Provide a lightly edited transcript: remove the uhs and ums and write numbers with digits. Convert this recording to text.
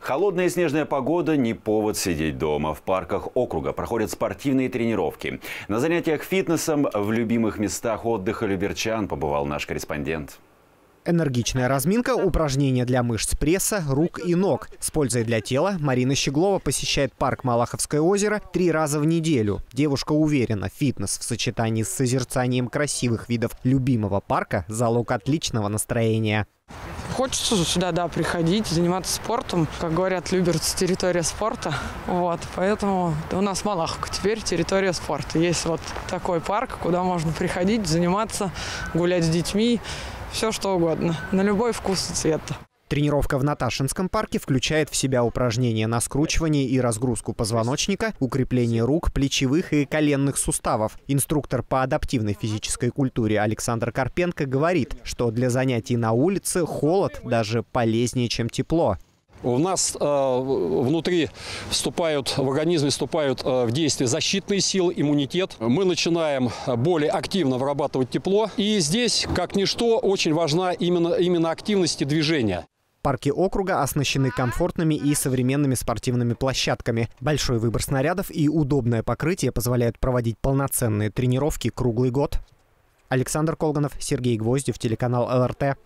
Холодная и снежная погода – не повод сидеть дома. В парках округа проходят спортивные тренировки. На занятиях фитнесом в любимых местах отдыха люберчан побывал наш корреспондент. Энергичная разминка, упражнения для мышц пресса, рук и ног. С пользой для тела Марина Щеглова посещает парк Малаховское озеро 3 раза в неделю. Девушка уверена, фитнес в сочетании с созерцанием красивых видов любимого парка – залог отличного настроения. Хочется же сюда, да, приходить, заниматься спортом. Как говорят, Люберцы – территория спорта. Вот, поэтому у нас Малаховка теперь территория спорта. Есть вот такой парк, куда можно приходить, заниматься, гулять с детьми. Все что угодно, на любой вкус и цвет. Тренировка в Наташинском парке включает в себя упражнения на скручивание и разгрузку позвоночника, укрепление рук, плечевых и коленных суставов. Инструктор по адаптивной физической культуре Александр Карпенко говорит, что для занятий на улице холод даже полезнее, чем тепло. У нас внутри в организме вступают в действие защитные силы, иммунитет. Мы начинаем более активно вырабатывать тепло. И здесь, как ничто, очень важна именно активность и движение. Парки округа оснащены комфортными и современными спортивными площадками. Большой выбор снарядов и удобное покрытие позволяют проводить полноценные тренировки круглый год. Александр Колганов, Сергей Гвоздев, телеканал ЛРТ.